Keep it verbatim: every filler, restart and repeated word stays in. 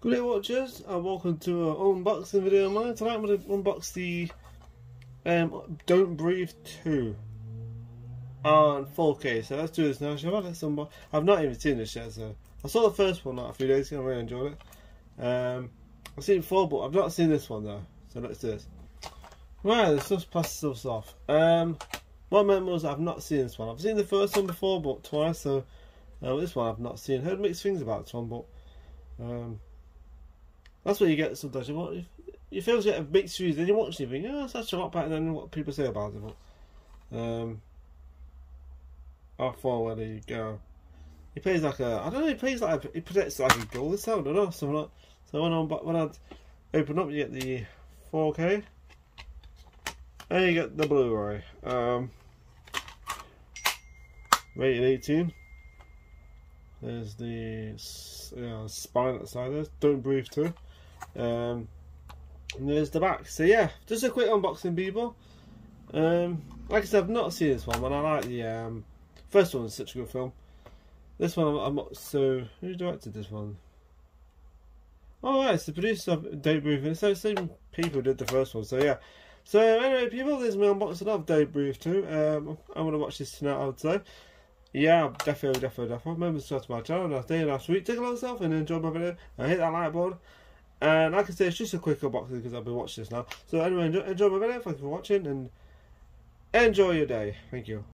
Good day watchers, and welcome to an unboxing video of mine. Tonight I'm going to unbox the um, Don't Breathe two on four K, so let's do this now. I've not even seen this yet, so I saw the first one like a few days ago and I really enjoyed it. Um, I've seen four, but I've not seen this one though, so let's do this. Right, let's just pass this off. Um, what I meant was I've not seen this one. I've seen the first one before, but twice, so uh, this one I've not seen. Heard mixed things about this one, but... Um, that's what you get sometimes. You want, you feel you get mixed views, then you watch and you think, oh, that's such a lot better than what people say about it. But, um, how far where do you go? He plays like a, I don't know, he plays like a, he protects like a golden sound or not, something like. So when I when I open up, you get the four K, and you get the Blu-ray, um, rated eighteen. There's the uh, spine outside there. Don't Breathe two. Um, and there's the back. So yeah, just a quick unboxing, people. Um, like I said, I've not seen this one, and I like the um, first one. Was such a good film. This one, I'm, I'm not so. Who directed this one? Oh, yeah, it's the producer of Don't Breathe, and it's the same people did the first one. So yeah. So anyway, people, this is my unboxing of Don't Breathe two. Um, I'm gonna watch this tonight, I would say. Yeah, definitely, definitely, definitely. Remember to subscribe to my channel last day and last week. Take a look at yourself and enjoy my video. And hit that like button. And like I say, it's just a quick unboxing because I've been watching this now. So anyway, enjoy, enjoy my video. Thank you for watching and enjoy your day. Thank you.